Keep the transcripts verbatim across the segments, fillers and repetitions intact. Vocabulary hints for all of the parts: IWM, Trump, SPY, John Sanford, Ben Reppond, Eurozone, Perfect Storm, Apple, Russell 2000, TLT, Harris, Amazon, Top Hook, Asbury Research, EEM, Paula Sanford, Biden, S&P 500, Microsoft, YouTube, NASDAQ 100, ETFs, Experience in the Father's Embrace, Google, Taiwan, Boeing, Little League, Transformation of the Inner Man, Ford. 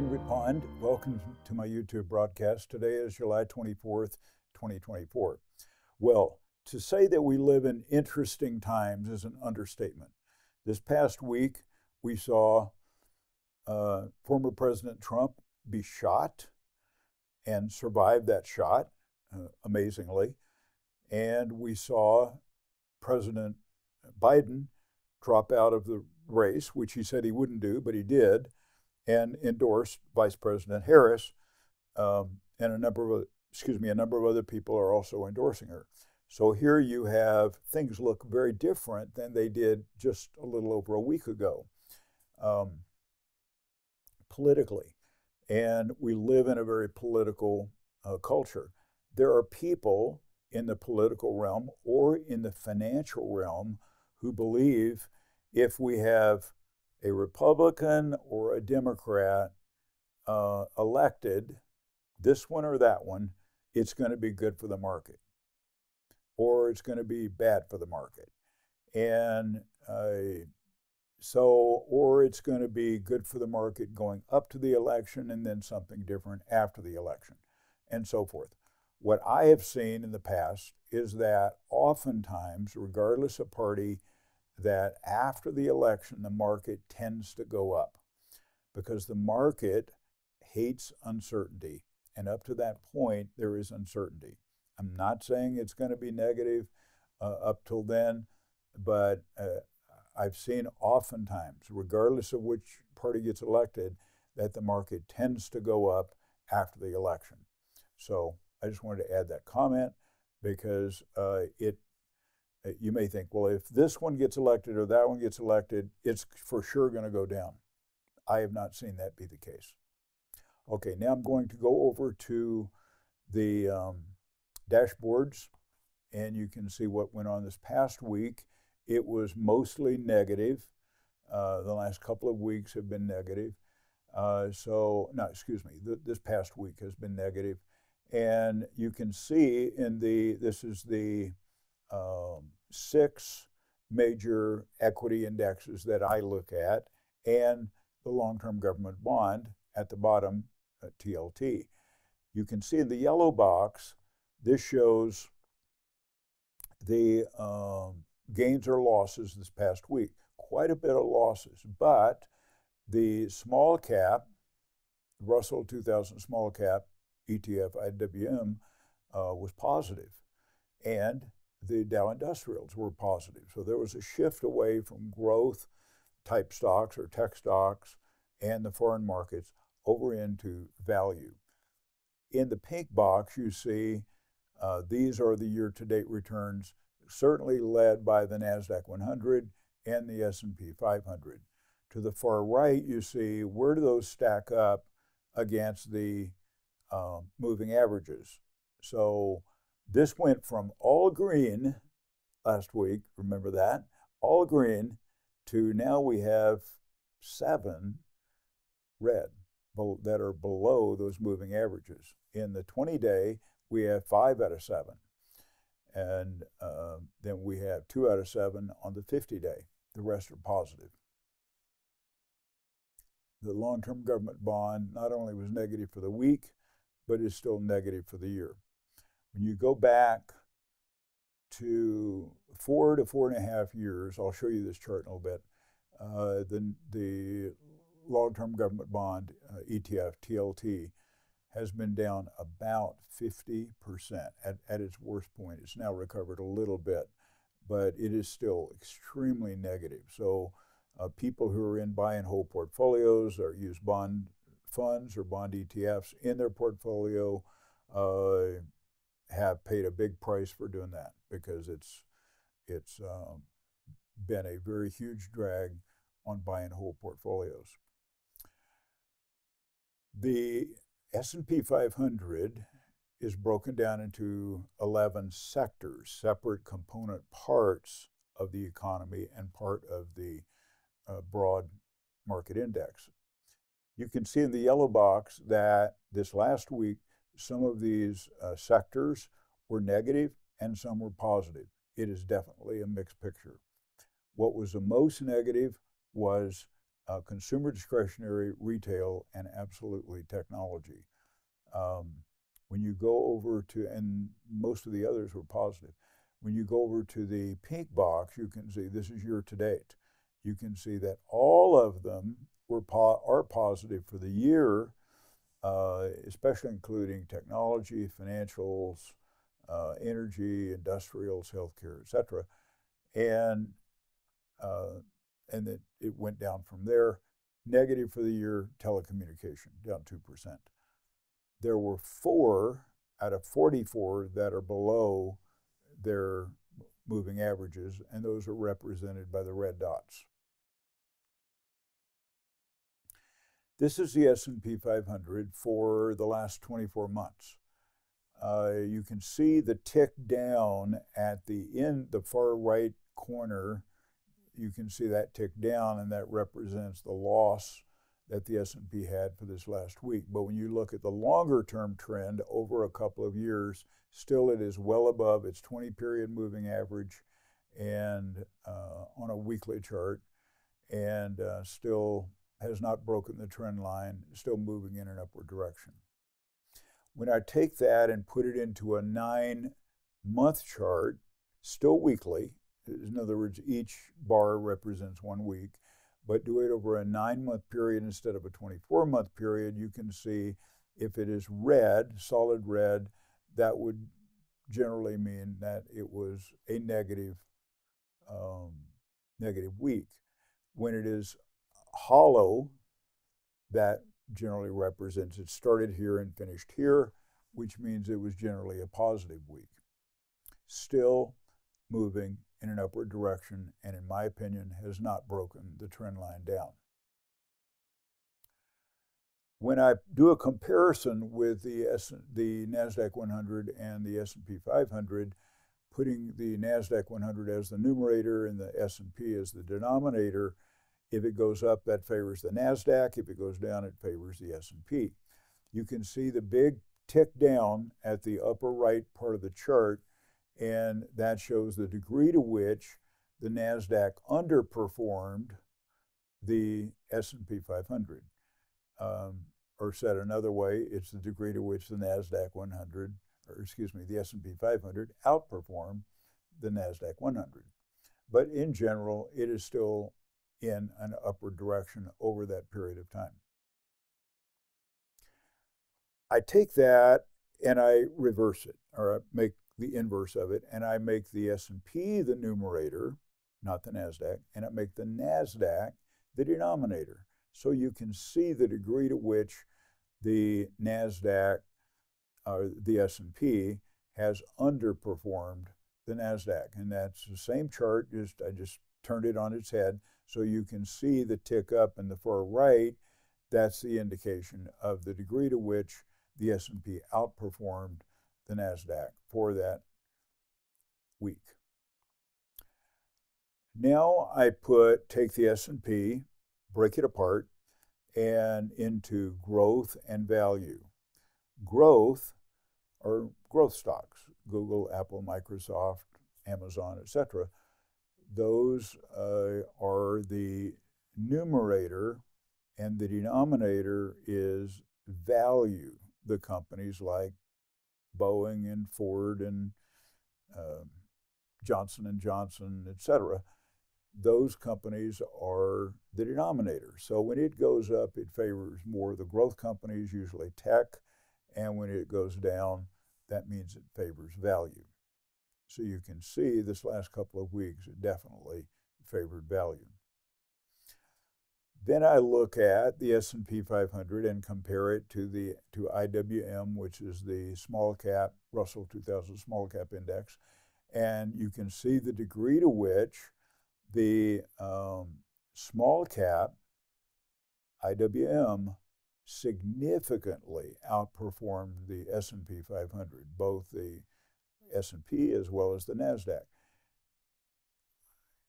Ben Reppond. Welcome to my YouTube broadcast. Today is July twenty-fourth, twenty twenty-four. Well, to say that we live in interesting times is an understatement. This past week, we saw uh, former President Trump be shot and survive that shot, uh, amazingly. And we saw President Biden drop out of the race, which he said he wouldn't do, but he did, and endorsed Vice President Harris, um, and a number of, excuse me, a number of other people are also endorsing her. So here you have things look very different than they did just a little over a week ago, um, politically. And we live in a very political uh, culture. There are people in the political realm or in the financial realm who believe if we have a Republican or a Democrat uh, elected, this one or that one, it's going to be good for the market, or it's going to be bad for the market. And uh, so, or it's going to be good for the market going up to the election and then something different after the election, and so forth. What I have seen in the past is that oftentimes, regardless of party, that after the election, the market tends to go up because the market hates uncertainty. And up to that point, there is uncertainty. I'm not saying it's going to be negative uh, up till then, but uh, I've seen oftentimes, regardless of which party gets elected, that the market tends to go up after the election. So I just wanted to add that comment because uh, it you may think, well, if this one gets elected or that one gets elected, it's for sure going to go down. I have not seen that be the case. Okay, now I'm going to go over to the um, dashboards, and you can see what went on this past week. It was mostly negative. Uh, the last couple of weeks have been negative. Uh, so, no, excuse me, th this past week has been negative. And you can see in the, this is the, Um, six major equity indexes that I look at, and the long-term government bond at the bottom, uh, T L T. You can see in the yellow box, this shows the um, gains or losses this past week. Quite a bit of losses, but the small cap, Russell two thousand small cap E T F I W M uh, was positive, and the Dow Industrials were positive. So there was a shift away from growth type stocks or tech stocks and the foreign markets over into value. In the pink box, you see uh, these are the year-to-date returns, certainly led by the NASDAQ one hundred and the S and P five hundred. To the far right, you see where do those stack up against the um, moving averages. So this went from all green last week, remember that, all green, to now we have seven red that are below those moving averages. In the twenty day, we have five out of seven. And uh, then we have two out of seven on the fifty day. The rest are positive. The long-term government bond not only was negative for the week, but is still negative for the year. When you go back to four to four and a half years, I'll show you this chart in a little bit, uh, the, the long-term government bond uh, E T F, T L T, has been down about fifty percent at, at its worst point. It's now recovered a little bit, but it is still extremely negative. So uh, people who are in buy and hold portfolios or use bond funds or bond E T Fs in their portfolio, uh, have paid a big price for doing that because it's it's um, been a very huge drag on buy and hold portfolios. The S and P five hundred is broken down into eleven sectors, separate component parts of the economy and part of the uh, broad market index. You can see in the yellow box that this last week some of these uh, sectors were negative and some were positive. It is definitely a mixed picture. What was the most negative was uh, consumer discretionary, retail, and absolutely technology. Um, when you go over to, and most of the others were positive, when you go over to the pink box, you can see this is year to date. You can see that all of them were po- are positive for the year, uh, especially including technology, financials, uh, energy, industrials, healthcare, et cetera. And, uh, and it, it went down from there. Negative for the year, telecommunication, down two percent. There were four out of forty-four that are below their moving averages, and those are represented by the red dots. This is the S and P five hundred for the last twenty-four months. Uh, you can see the tick down at the end, the far right corner. You can see that tick down, and that represents the loss that the S and P had for this last week. But when you look at the longer term trend over a couple of years, still it is well above its twenty period moving average and uh, on a weekly chart, and uh, still has not broken the trend line, still moving in an upward direction. When I take that and put it into a nine month chart, still weekly, in other words, each bar represents one week, but do it over a nine-month period instead of a twenty-four month period, you can see if it is red, solid red, that would generally mean that it was a negative, um, negative week. When it is hollow, that generally represents it started here and finished here, which means it was generally a positive week. Still moving in an upward direction, and in my opinion, has not broken the trend line down. When I do a comparison with the, S the NASDAQ one hundred and the S and P five hundred, putting the NASDAQ one hundred as the numerator and the S and P as the denominator, if it goes up, that favors the NASDAQ. If it goes down, it favors the S and P. You can see the big tick down at the upper right part of the chart, and that shows the degree to which the NASDAQ underperformed the S and P five hundred. Um, or said another way, it's the degree to which the NASDAQ one hundred, or excuse me, the S and P five hundred outperformed the NASDAQ one hundred. But in general, it is still in an upward direction over that period of time. I take that and I reverse it, or I make the inverse of it, and I make the S and P the numerator, not the NASDAQ, and I make the NASDAQ the denominator. So you can see the degree to which the NASDAQ, or uh, the S and P, has underperformed the NASDAQ. And that's the same chart, just I just turned it on its head, so you can see the tick up in the far right. That's the indication of the degree to which the S and P outperformed the NASDAQ for that week. Now I put, take the S and P, break it apart, and into growth and value. Growth are growth stocks, Google, Apple, Microsoft, Amazon, et cetera. Those uh, are the numerator, and the denominator is value, the companies like Boeing and Ford and uh, Johnson and Johnson, et cetera. Those companies are the denominator. So when it goes up, it favors more the growth companies, usually tech. And when it goes down, that means it favors value. So you can see this last couple of weeks, it definitely favored value. Then I look at the S and P five hundred and compare it to the to I W M, which is the small cap, Russell two thousand small cap index. And you can see the degree to which the um, small cap, I W M, significantly outperformed the S and P five hundred, both the S and P as well as the NASDAQ.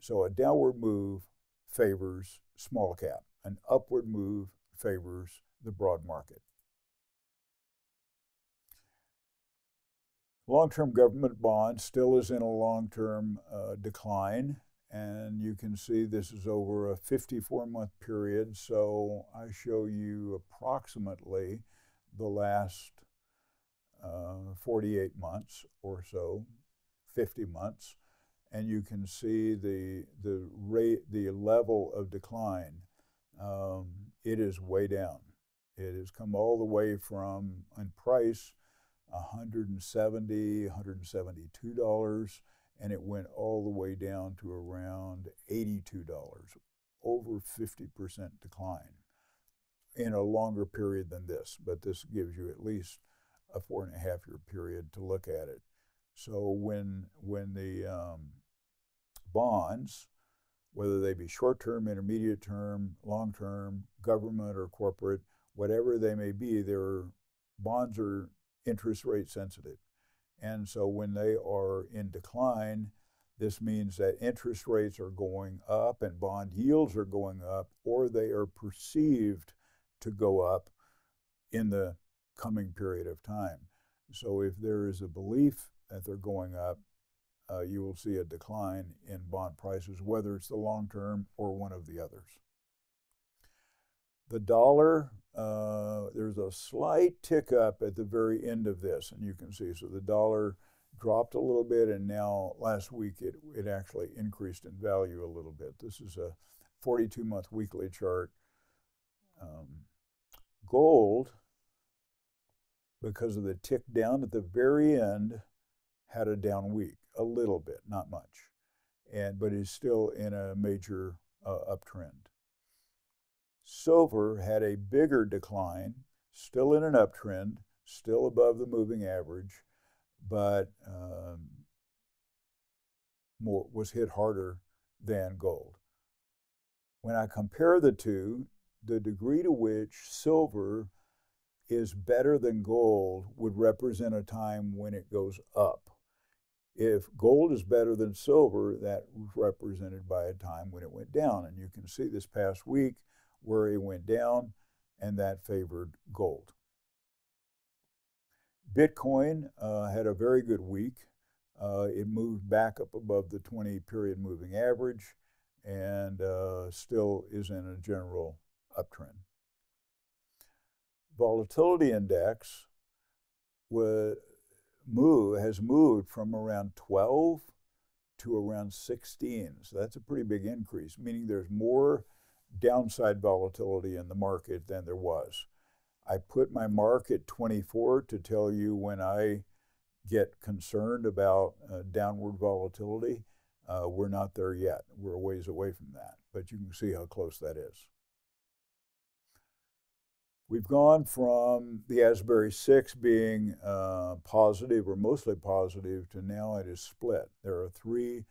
So a downward move favors small cap. An upward move favors the broad market. Long-term government bond still is in a long-term uh, decline, And you can see this is over a fifty-four month period, so I show you approximately the last uh, forty-eight months or so, fifty months, and you can see the, the rate, the level of decline. Um, it is way down. It has come all the way from, on price, one hundred seventy, one hundred seventy-two dollars, and it went all the way down to around eighty-two dollars, over fifty percent decline in a longer period than this. But this gives you at least a four and a half year period to look at it. So when, when the um, bonds, whether they be short-term, intermediate-term, long-term, government or corporate, whatever they may be, their bonds are interest rate sensitive. And so when they are in decline, this means that interest rates are going up and bond yields are going up, or they are perceived to go up in the coming period of time. So if there is a belief that they're going up, uh, you will see a decline in bond prices, whether it's the long term or one of the others. The dollar, uh, there's a slight tick up at the very end of this, and you can see, so the dollar dropped a little bit, and now last week it, it actually increased in value a little bit. This is a forty-two month weekly chart. Um, gold, because of the tick down at the very end, had a down week, a little bit, not much, and but is still in a major uh, uptrend. Silver had a bigger decline, still in an uptrend, still above the moving average, but um, more, was hit harder than gold. When I compare the two, the degree to which silver is better than gold would represent a time when it goes up. If gold is better than silver, that was represented by a time when it went down. And you can see this past week where it went down, and that favored gold. Bitcoin uh, had a very good week. Uh, it moved back up above the twenty period moving average, and uh, still is in a general uptrend. Volatility index was, move, has moved from around twelve to around sixteen. So that's a pretty big increase, meaning there's more downside volatility in the market than there was. I put my mark at twenty-four to tell you when I get concerned about uh, downward volatility. Uh, we're not there yet. We're a ways away from that, but you can see how close that is. We've gone from the Asbury six being uh, positive or mostly positive to now it is split. There are three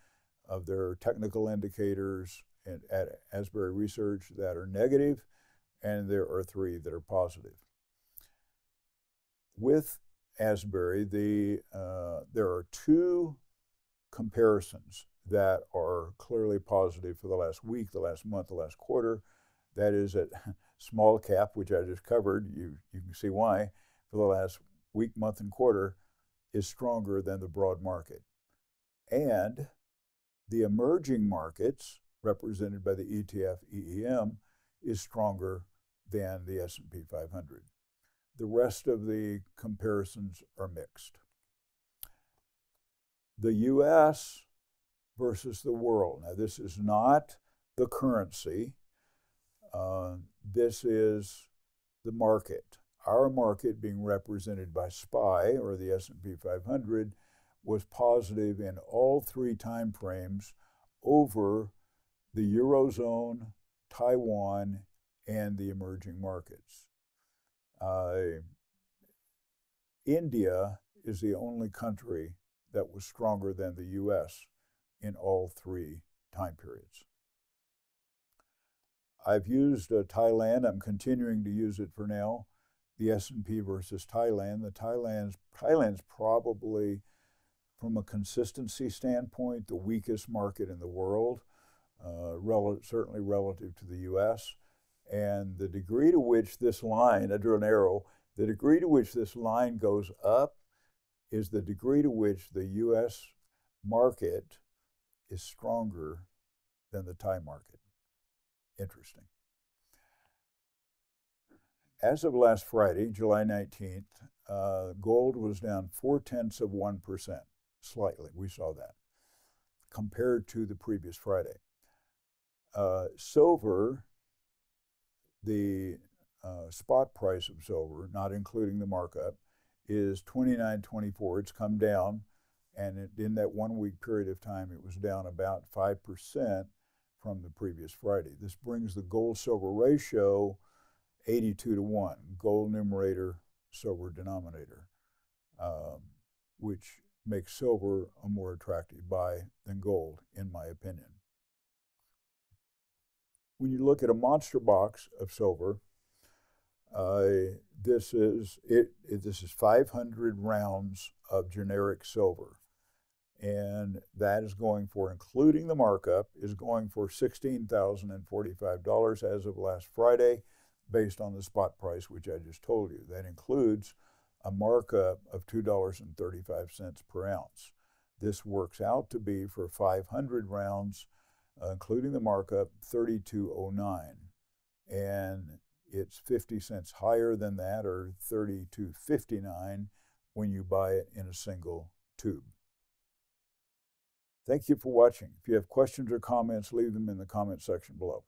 of their technical indicators and at Asbury Research that are negative, and there are three that are positive. With Asbury, the, uh, there are two comparisons that are clearly positive for the last week, the last month, the last quarter. That is at small cap, which I just covered, you, you can see why, for the last week, month, and quarter, is stronger than the broad market. And the emerging markets, represented by the E T F E E M, is stronger than the S and P five hundred. The rest of the comparisons are mixed. The U S versus the world. Now, this is not the currency. Uh, this is the market. Our market, being represented by S P Y, or the S and P five hundred, was positive in all three time frames over the Eurozone, Taiwan, and the emerging markets. Uh, India is the only country that was stronger than the U S in all three time periods. I've used uh, Thailand. I'm continuing to use it for now, the S and P versus Thailand. The Thailand's, Thailand's probably, from a consistency standpoint, the weakest market in the world, uh, rel certainly relative to the U S. And the degree to which this line, I drew an arrow, the degree to which this line goes up is the degree to which the U S market is stronger than the time market. Interesting. As of last Friday, July nineteenth, uh, gold was down four tenths of one percent, slightly. We saw that compared to the previous Friday. Uh, silver, the uh, spot price of silver, not including the markup, is twenty-nine twenty-four. It's come down, and it, in that one-week period of time, it was down about five percent from the previous Friday. This brings the gold-silver ratio eighty-two to one, gold numerator, silver denominator, um, which makes silver a more attractive buy than gold, in my opinion. When you look at a monster box of silver, uh, this is it, it. This is five hundred rounds of generic silver, and that is going for, including the markup, is going for sixteen thousand forty-five dollars as of last Friday, based on the spot price, which I just told you. That includes a markup of two dollars and thirty-five cents per ounce. This works out to be, for five hundred rounds, uh, including the markup, thirty-two oh nine. And it's fifty cents higher than that, or thirty-two fifty-nine, when you buy it in a single tube. Thank you for watching. If you have questions or comments, leave them in the comment section below.